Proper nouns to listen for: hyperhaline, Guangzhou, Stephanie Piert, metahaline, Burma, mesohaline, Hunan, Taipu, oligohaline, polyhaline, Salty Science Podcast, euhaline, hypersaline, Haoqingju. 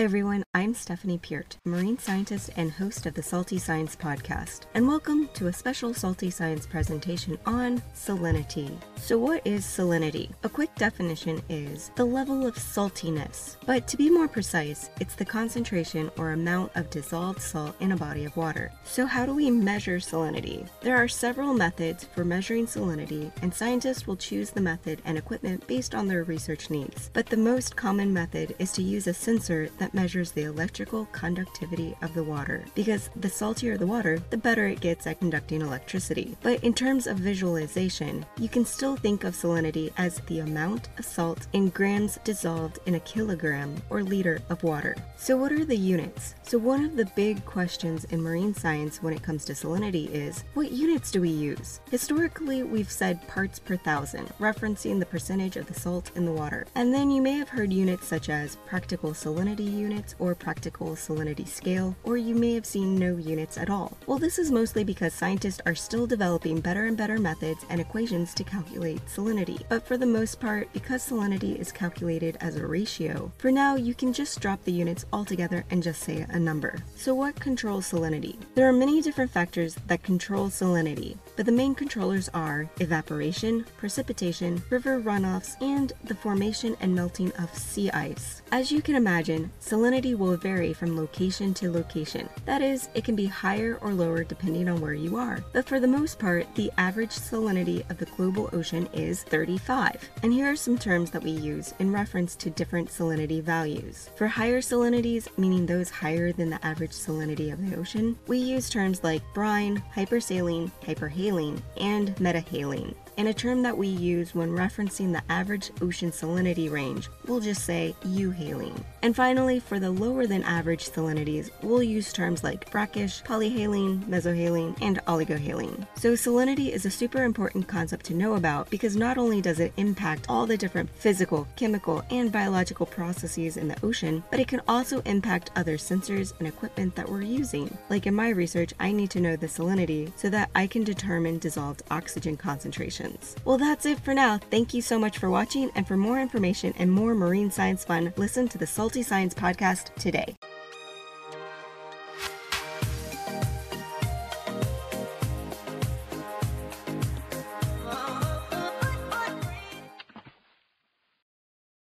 Hi everyone, I'm Stephanie Piert, marine scientist and host of the Salty Science Podcast, and welcome to a special Salty Science presentation on salinity. So what is salinity? A quick definition is the level of saltiness, but to be more precise, it's the concentration or amount of dissolved salt in a body of water. So how do we measure salinity? There are several methods for measuring salinity, and scientists will choose the method and equipment based on their research needs, but the most common method is to use a sensor that measures the electrical conductivity of the water, because the saltier the water, the better it gets at conducting electricity. But in terms of visualization, you can still think of salinity as the amount of salt in grams dissolved in a kilogram or liter of water. So what are the units? So one of the big questions in marine science when it comes to salinity is, what units do we use? Historically, we've said parts per thousand, referencing the percentage of the salt in the water. And then you may have heard units such as practical salinity units or practical salinity scale, or you may have seen no units at all. Well, this is mostly because scientists are still developing better and better methods and equations to calculate salinity. But for the most part, because salinity is calculated as a ratio, for now you can just drop the units altogether and just say a number. So what controls salinity? There are many different factors that control salinity, but the main controllers are evaporation, precipitation, river runoffs, and the formation and melting of sea ice. As you can imagine, salinity will vary from location to location. That is, it can be higher or lower depending on where you are. But for the most part, the average salinity of the global ocean is 35. And here are some terms that we use in reference to different salinity values. For higher salinities, meaning those higher than the average salinity of the ocean, we use terms like brine, hypersaline, hyperhaline, and metahaline. And a term that we use when referencing the average ocean salinity range, we'll just say euhaline. And finally, for the lower than average salinities, we'll use terms like brackish, polyhaline, mesohaline, and oligohaline. So salinity is a super important concept to know about because not only does it impact all the different physical, chemical, and biological processes in the ocean, but it can also impact other sensors and equipment that we're using. Like in my research, I need to know the salinity so that I can determine dissolved oxygen concentrations. Well, that's it for now. Thank you so much for watching, and for more information and more marine science fun, listen to the Salty Science Podcast today.